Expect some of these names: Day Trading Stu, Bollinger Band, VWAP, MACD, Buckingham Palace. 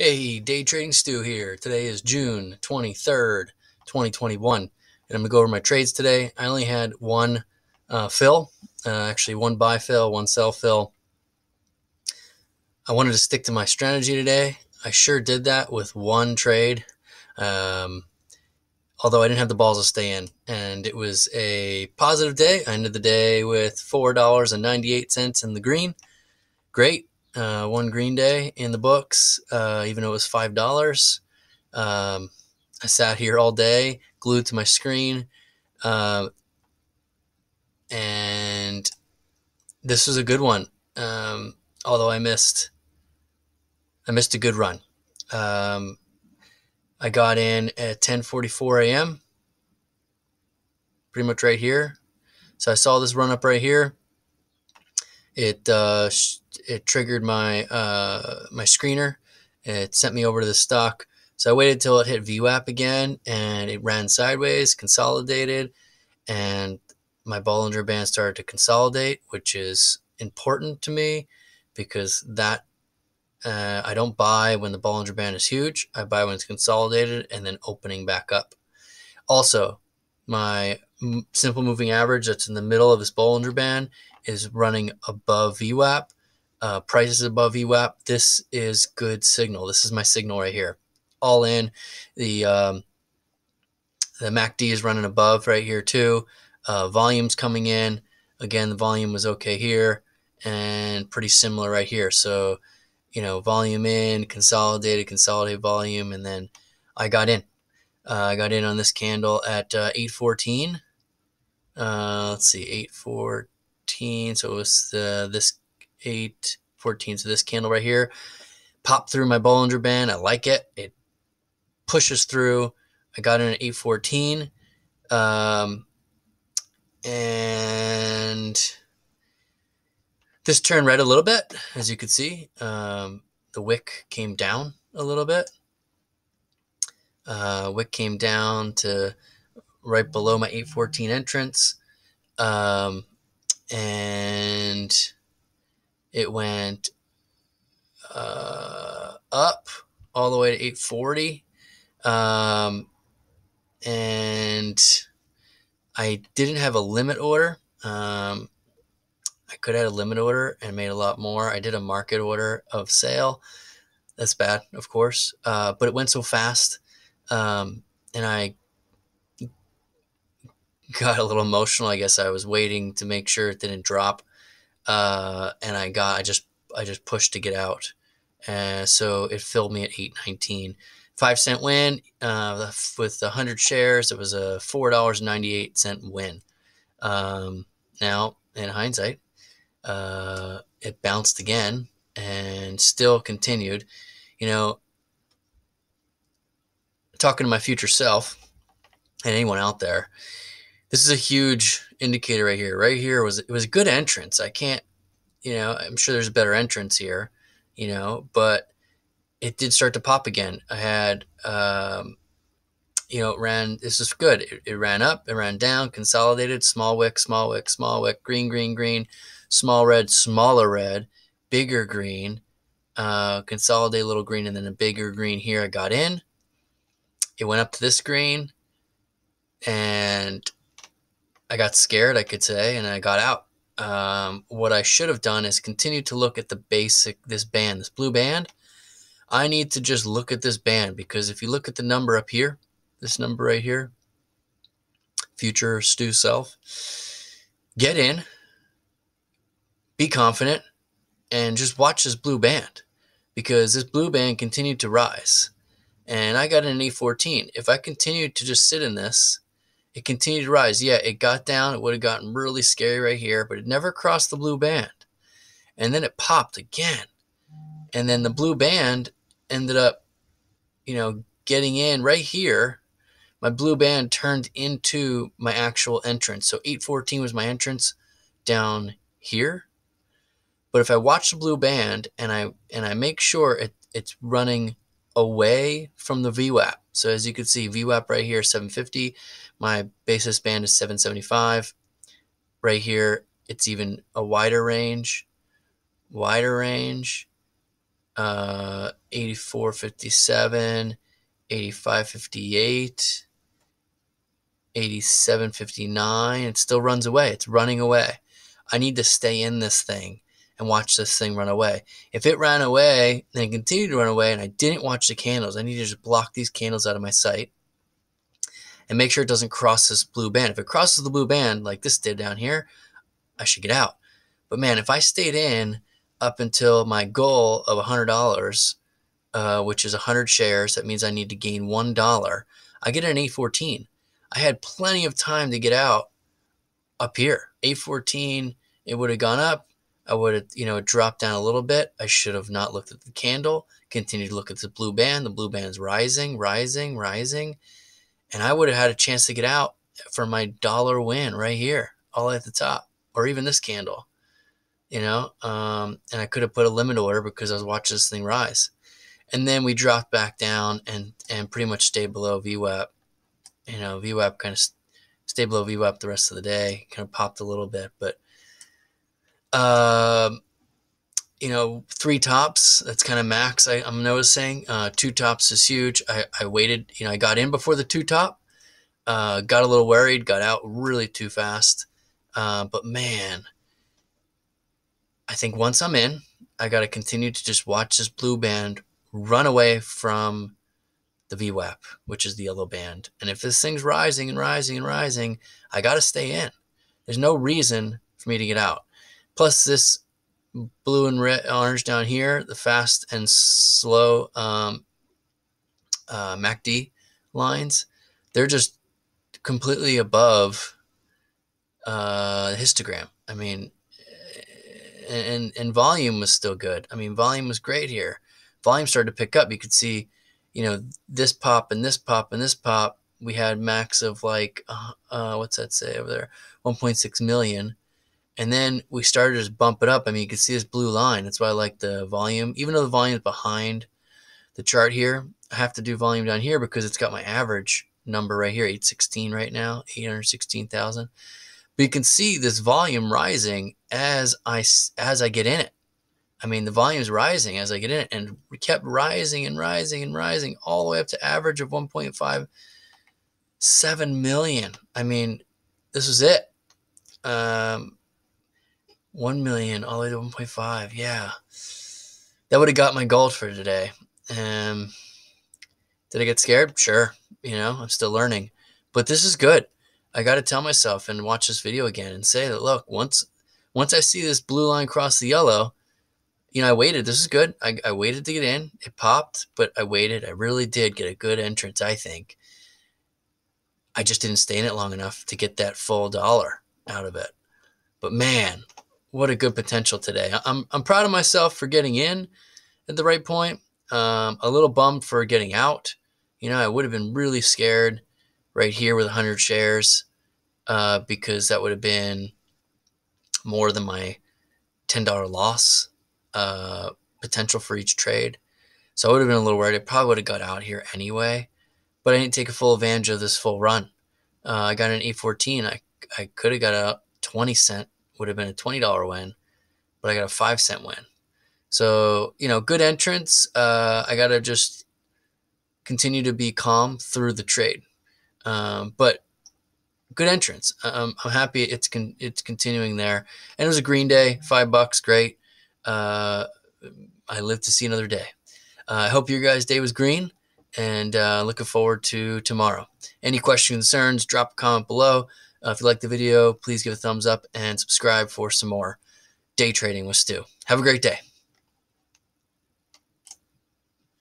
Hey, Day Trading Stu here. Today is June 23rd, 2021, and I'm going to go over my trades today. I only had one fill, actually one buy fill, one sell fill. I wanted to stick to my strategy today. I sure did that with one trade, although I didn't have the balls to stay in, and it was a positive day. I ended the day with $4.98 in the green. Great. One green day in the books, even though it was $5. I sat here all day, glued to my screen. And this was a good one. Although I missed a good run. I got in at 10:44 a.m., pretty much right here. So I saw this run up right here. It triggered my my screener. It sent me over to the stock. So I waited till it hit VWAP again, and it ran sideways, consolidated, and my Bollinger Band started to consolidate, which is important to me because that I don't buy when the Bollinger Band is huge. I buy when it's consolidated and then opening back up. Also, my simple moving average that's in the middle of this Bollinger Band is running above VWAP. Prices above VWAP. This is good signal. This is my signal right here. All in. The MACD is running above right here too. Volume's coming in. Again, the volume was okay here and pretty similar right here. So, you know, volume in, consolidated volume, and then I got in. I got in on this candle at 8:14. Let's see, 8:14. So it was this 8:14. So this candle right here popped through my Bollinger Band. I like it. It pushes through. I got in at 8:14, and this turned red a little bit, as you could see. The wick came down a little bit. Wick came down to right below my 8:14 entrance. And it went up all the way to 8:40. And I didn't have a limit order. I could have had a limit order and made a lot more. I did a market order of sale. That's bad, of course. But it went so fast. And I got a little emotional. I guess I was waiting to make sure it didn't drop. And I just pushed to get out. So it filled me at 8:19. 5 cent win, with 100 shares. It was a $4.98 win. Now in hindsight, it bounced again and still continued, you know, talking to my future self and anyone out there. This is a huge indicator right here. Right here it was a good entrance. I can't, you know, I'm sure there's a better entrance here, you know, but it did start to pop again. I had, you know, it ran. This is good. It ran up, it ran down, consolidated, small wick, small wick, small wick, green, green, green, small red, smaller red, bigger green, consolidate, little green, and then a bigger green here. I got in. It went up to this green, and I got scared, I could say, and I got out. What I should have done is continue to look at the basic, this band, this blue band. I need to just look at this band, because if you look at the number up here, this number right here, future Stu self, get in, be confident, and just watch this blue band, because this blue band continued to rise. And I got in an 8:14. If I continued to just sit in this, it continued to rise. Yeah, it got down. It would have gotten really scary right here, but it never crossed the blue band. And then it popped again. And then the blue band ended up, you know, getting in right here. My blue band turned into my actual entrance. So 8:14 was my entrance down here. But if I watch the blue band and I make sure it's running away from the VWAP. So as you can see, VWAP right here, 750. My basis band is 775. Right here, it's even a wider range. 84.57, 85.58, 87.59. It still runs away. It's running away. I need to stay in this thing and watch this thing run away. If it ran away and continued to run away and I didn't watch the candles, I need to just block these candles out of my sight and make sure it doesn't cross this blue band. If it crosses the blue band like this did down here, I should get out. But man, if I stayed in up until my goal of $100, which is 100 shares, that means I need to gain $1. I get an 814. I had plenty of time to get out up here. 814, it would have gone up. I would have, you know, dropped down a little bit. I should have not looked at the candle, continued to look at the blue band. The blue band's rising, rising, rising. And I would have had a chance to get out for my dollar win right here, all at the top, or even this candle, you know. And I could have put a limit order because I was watching this thing rise. And then we dropped back down and pretty much stayed below VWAP. You know, VWAP kind of stayed below VWAP the rest of the day, kind of popped a little bit. But, you know, 3 tops, that's kind of max I'm noticing. 2 tops is huge. I waited, you know, I got in before the 2 top, got a little worried, got out really too fast. But man, I think once I'm in, I got to continue to just watch this blue band run away from the VWAP, which is the yellow band. And if this thing's rising and rising and rising, I got to stay in. There's no reason for me to get out. Plus this blue and red orange down here, the fast and slow MACD lines, they're just completely above the histogram. I mean, and volume was still good. I mean, volume was great here. Volume started to pick up. You could see, you know, this pop and this pop and this pop. We had max of like, what's that say over there? 1.6 million. And then we started to just bump it up. I mean, you can see this blue line. That's why I like the volume. Even though the volume is behind the chart here, I have to do volume down here because it's got my average number right here, 816 right now, 816,000. But you can see this volume rising as I get in it. I mean, the volume is rising as I get in it, and we kept rising and rising and rising all the way up to average of 1.57 million. I mean, this was it. 1 million all the way to 1.5. Yeah. That would have got my goal for today. Did I get scared? Sure. You know, I'm still learning, but this is good. I got to tell myself and watch this video again and say that, look, once I see this blue line cross the yellow, you know, I waited. This is good. I waited to get in. It popped, but I waited. I really did get a good entrance, I think. I just didn't stay in it long enough to get that full dollar out of it. But man, what a good potential today. I'm proud of myself for getting in at the right point. A little bummed for getting out. You know, I would have been really scared right here with 100 shares because that would have been more than my $10 loss potential for each trade. So I would have been a little worried. I probably would have got out here anyway, but I didn't take a full advantage of this full run. I got an 814. I could have got out 20 cents. Would have been a $20 win, but I got a 5 cent win. So, you know, good entrance. I got to just continue to be calm through the trade. But good entrance. I'm happy it's continuing there. And it was a green day, $5, great. I live to see another day. I hope your guys' day was green, and looking forward to tomorrow. Any questions, concerns, drop a comment below. If you like the video, please give a thumbs up and subscribe for some more day trading with Stu. Have a great day.